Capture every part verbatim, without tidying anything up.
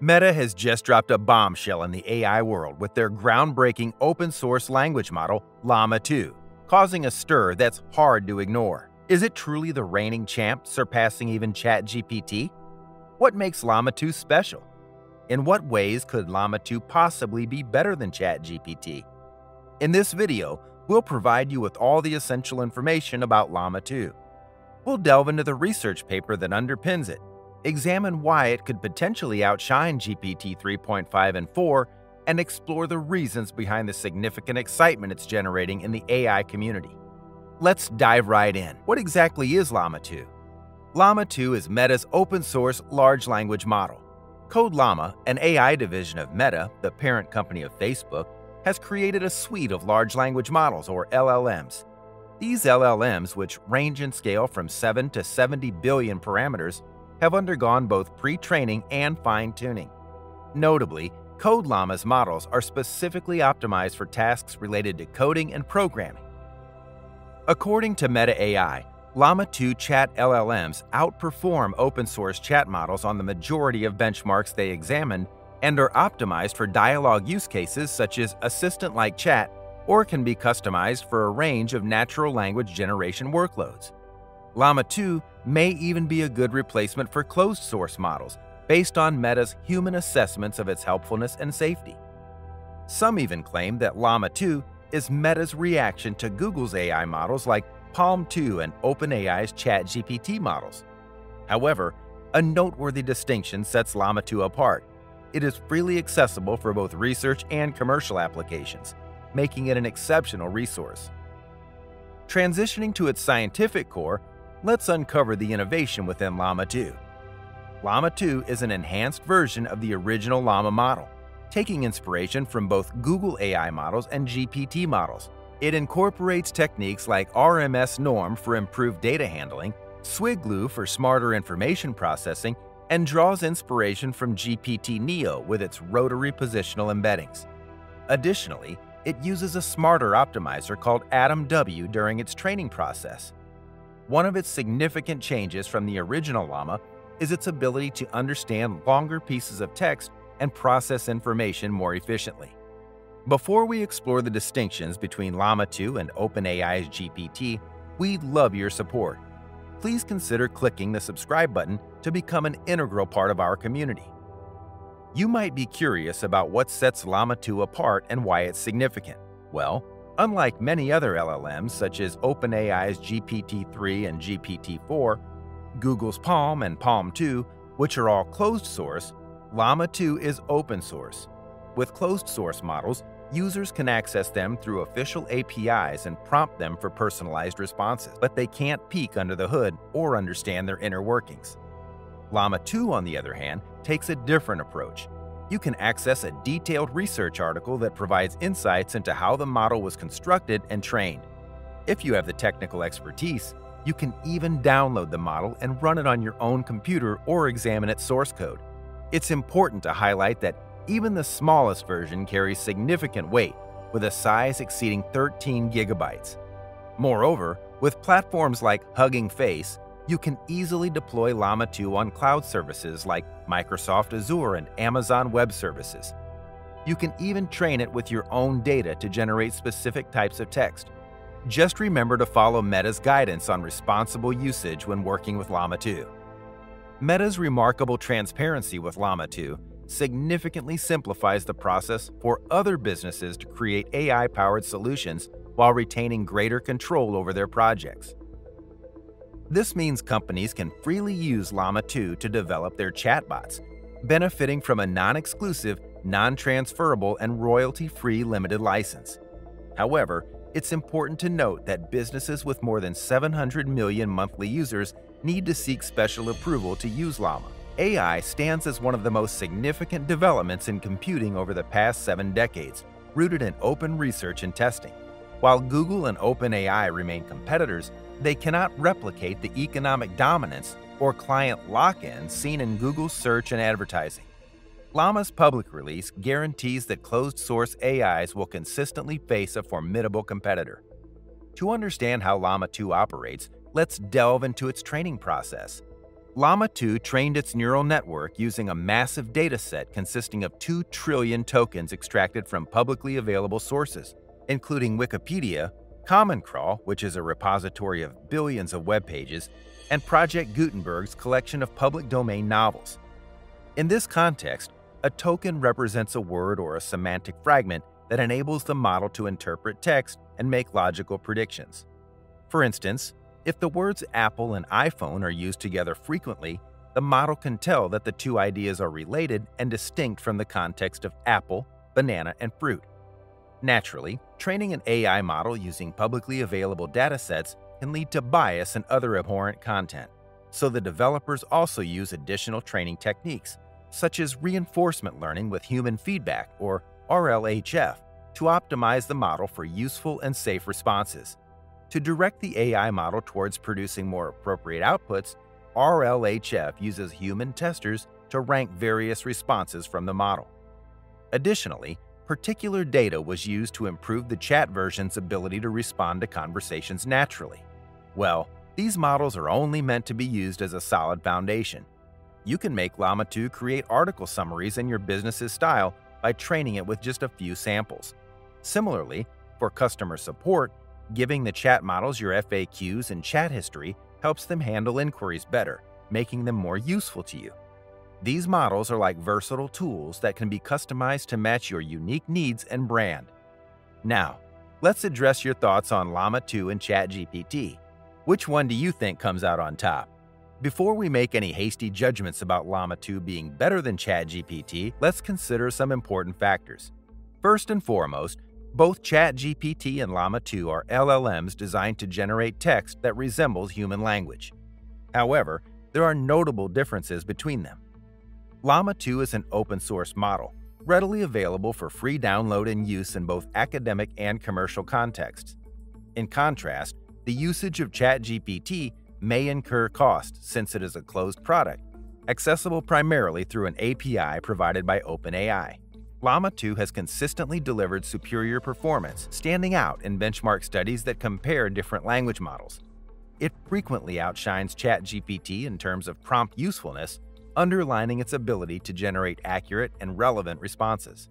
Meta has just dropped a bombshell in the A I world with their groundbreaking open-source language model, Llama two, causing a stir that's hard to ignore. Is it truly the reigning champ, surpassing even ChatGPT? What makes Llama two special? In what ways could Llama two possibly be better than ChatGPT? In this video, we'll provide you with all the essential information about Llama two. We'll delve into the research paper that underpins it, examine why it could potentially outshine G P T three point five and four, and explore the reasons behind the significant excitement it's generating in the A I community. Let's dive right in. What exactly is Llama two? Llama two is Meta's open-source large language model. Code Llama, an A I division of Meta, the parent company of Facebook, has created a suite of large language models, or L L Ms. These L L Ms, which range in scale from seven to seventy billion parameters, have undergone both pre-training and fine-tuning. Notably, Code Llama's models are specifically optimized for tasks related to coding and programming. According to Meta A I, Llama two chat L L Ms outperform open-source chat models on the majority of benchmarks they examined and are optimized for dialogue use cases such as assistant-like chat, or can be customized for a range of natural language generation workloads. Llama two may even be a good replacement for closed-source models based on Meta's human assessments of its helpfulness and safety. Some even claim that Llama two is Meta's reaction to Google's A I models like Palm two and OpenAI's ChatGPT models. However, a noteworthy distinction sets Llama two apart. It is freely accessible for both research and commercial applications, making it an exceptional resource. Transitioning to its scientific core, let's uncover the innovation within Llama two. Llama two is an enhanced version of the original Llama model, taking inspiration from both Google A I models and G P T models. It incorporates techniques like R M S Norm for improved data handling, SwiGLU for smarter information processing, and draws inspiration from G P T Neo with its rotary positional embeddings. Additionally, it uses a smarter optimizer called Adam W during its training process. One of its significant changes from the original Llama is its ability to understand longer pieces of text and process information more efficiently. Before we explore the distinctions between Llama two and OpenAI's G P T, we'd love your support. Please consider clicking the subscribe button to become an integral part of our community. You might be curious about what sets Llama two apart and why it's significant. Well, unlike many other L L Ms such as OpenAI's G P T three and G P T four, Google's Palm and Palm two, which are all closed source, Llama two is open source. With closed source models, users can access them through official A P Is and prompt them for personalized responses, but they can't peek under the hood or understand their inner workings. Llama two, on the other hand, takes a different approach. You can access a detailed research article that provides insights into how the model was constructed and trained. If you have the technical expertise, you can even download the model and run it on your own computer or examine its source code. It's important to highlight that even the smallest version carries significant weight, with a size exceeding thirteen gigabytes. Moreover, with platforms like Hugging Face, you can easily deploy Llama two on cloud services like Microsoft Azure and Amazon Web Services. You can even train it with your own data to generate specific types of text. Just remember to follow Meta's guidance on responsible usage when working with Llama two. Meta's remarkable transparency with Llama two significantly simplifies the process for other businesses to create A I-powered solutions while retaining greater control over their projects. This means companies can freely use Llama two to develop their chatbots, benefiting from a non-exclusive, non-transferable, and royalty-free limited license. However, it's important to note that businesses with more than seven hundred million monthly users need to seek special approval to use Llama. A I stands as one of the most significant developments in computing over the past seven decades, rooted in open research and testing. While Google and OpenAI remain competitors, they cannot replicate the economic dominance or client lock-in seen in Google's search and advertising. Llama's public release guarantees that closed-source A Is will consistently face a formidable competitor. To understand how Llama two operates, let's delve into its training process. Llama two trained its neural network using a massive dataset consisting of two trillion tokens extracted from publicly available sources, including Wikipedia, Common Crawl, which is a repository of billions of web pages, and Project Gutenberg's collection of public domain novels. In this context, a token represents a word or a semantic fragment that enables the model to interpret text and make logical predictions. For instance, if the words Apple and iPhone are used together frequently, the model can tell that the two ideas are related and distinct from the context of apple, banana, and fruit. Naturally, training an A I model using publicly available datasets can lead to bias and other abhorrent content, so the developers also use additional training techniques, such as reinforcement learning with human feedback, or R L H F, to optimize the model for useful and safe responses. To direct the A I model towards producing more appropriate outputs, R L H F uses human testers to rank various responses from the model. Additionally, particular data was used to improve the chat version's ability to respond to conversations naturally. Well, these models are only meant to be used as a solid foundation. You can make Llama two create article summaries in your business's style by training it with just a few samples. Similarly, for customer support, giving the chat models your F A Qs and chat history helps them handle inquiries better, making them more useful to you. These models are like versatile tools that can be customized to match your unique needs and brand. Now, let's address your thoughts on Llama two and ChatGPT. Which one do you think comes out on top? Before we make any hasty judgments about Llama two being better than ChatGPT, let's consider some important factors. First and foremost, both ChatGPT and Llama two are L L Ms designed to generate text that resembles human language. However, there are notable differences between them. Llama two is an open-source model, readily available for free download and use in both academic and commercial contexts. In contrast, the usage of ChatGPT may incur cost since it is a closed product, accessible primarily through an A P I provided by OpenAI. Llama two has consistently delivered superior performance, standing out in benchmark studies that compare different language models. It frequently outshines ChatGPT in terms of prompt usefulness, underlining its ability to generate accurate and relevant responses.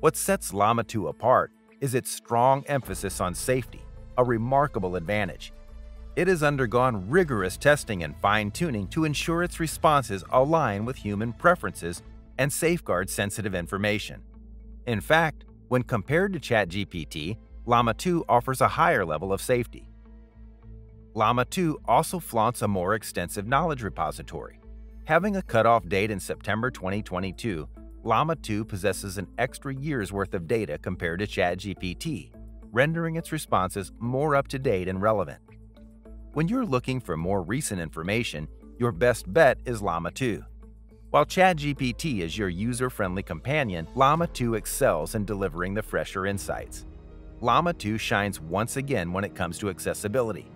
What sets Llama two apart is its strong emphasis on safety, a remarkable advantage. It has undergone rigorous testing and fine-tuning to ensure its responses align with human preferences and safeguard sensitive information. In fact, when compared to ChatGPT, Llama two offers a higher level of safety. Llama two also flaunts a more extensive knowledge repository. Having a cutoff date in September twenty twenty-two, Llama two possesses an extra year's worth of data compared to ChatGPT, rendering its responses more up-to-date and relevant. When you're looking for more recent information, your best bet is Llama two. While ChatGPT is your user-friendly companion, Llama two excels in delivering the fresher insights. Llama two shines once again when it comes to accessibility.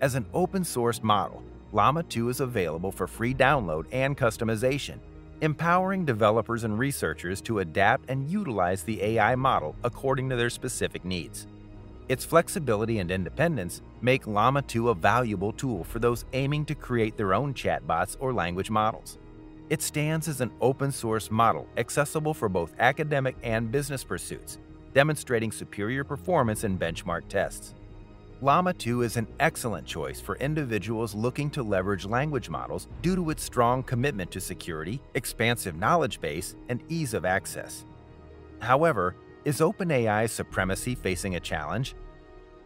As an open-source model, Llama two is available for free download and customization, empowering developers and researchers to adapt and utilize the A I model according to their specific needs. Its flexibility and independence make Llama two a valuable tool for those aiming to create their own chatbots or language models. It stands as an open-source model accessible for both academic and business pursuits, demonstrating superior performance in benchmark tests. Llama two is an excellent choice for individuals looking to leverage language models due to its strong commitment to security, expansive knowledge base, and ease of access. However, is OpenAI's supremacy facing a challenge?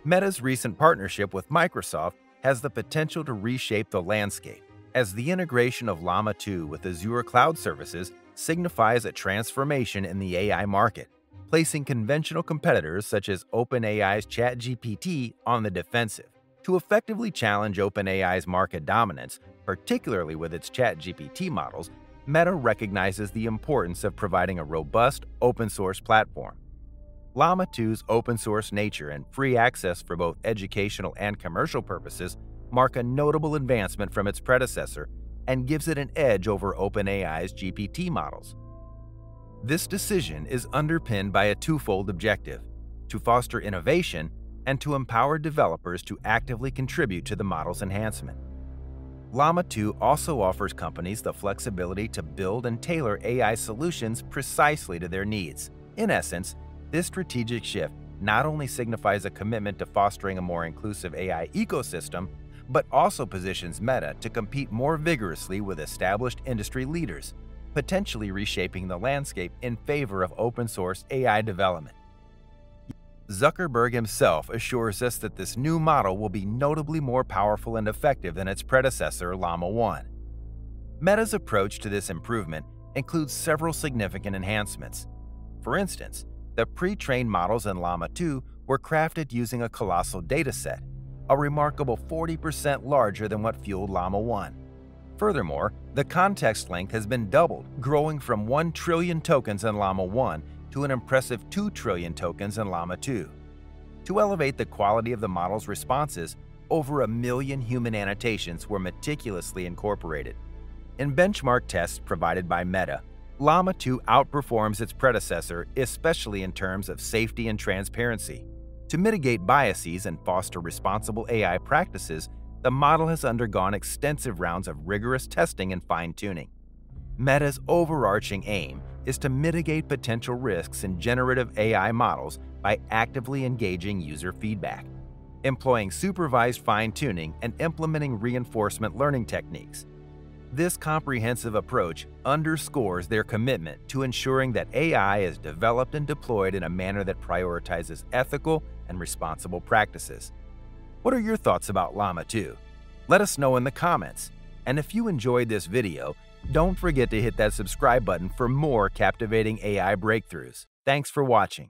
Meta's recent partnership with Microsoft has the potential to reshape the landscape, as the integration of Llama two with Azure cloud services signifies a transformation in the A I market, placing conventional competitors such as OpenAI's ChatGPT on the defensive. To effectively challenge OpenAI's market dominance, particularly with its ChatGPT models, Meta recognizes the importance of providing a robust, open-source platform. Llama two's open-source nature and free access for both educational and commercial purposes mark a notable advancement from its predecessor and gives it an edge over OpenAI's G P T models. This decision is underpinned by a twofold objective: to foster innovation and to empower developers to actively contribute to the model's enhancement. Llama two also offers companies the flexibility to build and tailor A I solutions precisely to their needs. In essence, this strategic shift not only signifies a commitment to fostering a more inclusive A I ecosystem, but also positions Meta to compete more vigorously with established industry leaders, potentially reshaping the landscape in favor of open-source A I development. Zuckerberg himself assures us that this new model will be notably more powerful and effective than its predecessor, Llama one. Meta's approach to this improvement includes several significant enhancements. For instance, the pre-trained models in Llama two were crafted using a colossal dataset, a remarkable forty percent larger than what fueled Llama one. Furthermore, the context length has been doubled, growing from one trillion tokens in Llama one to an impressive two trillion tokens in Llama two. To elevate the quality of the model's responses, over a million human annotations were meticulously incorporated. In benchmark tests provided by Meta, Llama two outperforms its predecessor, especially in terms of safety and transparency. To mitigate biases and foster responsible A I practices, the model has undergone extensive rounds of rigorous testing and fine-tuning. Meta's overarching aim is to mitigate potential risks in generative A I models by actively engaging user feedback, employing supervised fine-tuning, and implementing reinforcement learning techniques. This comprehensive approach underscores their commitment to ensuring that A I is developed and deployed in a manner that prioritizes ethical and responsible practices. What are your thoughts about Llama two? Let us know in the comments. And if you enjoyed this video, don't forget to hit that subscribe button for more captivating A I breakthroughs. Thanks for watching.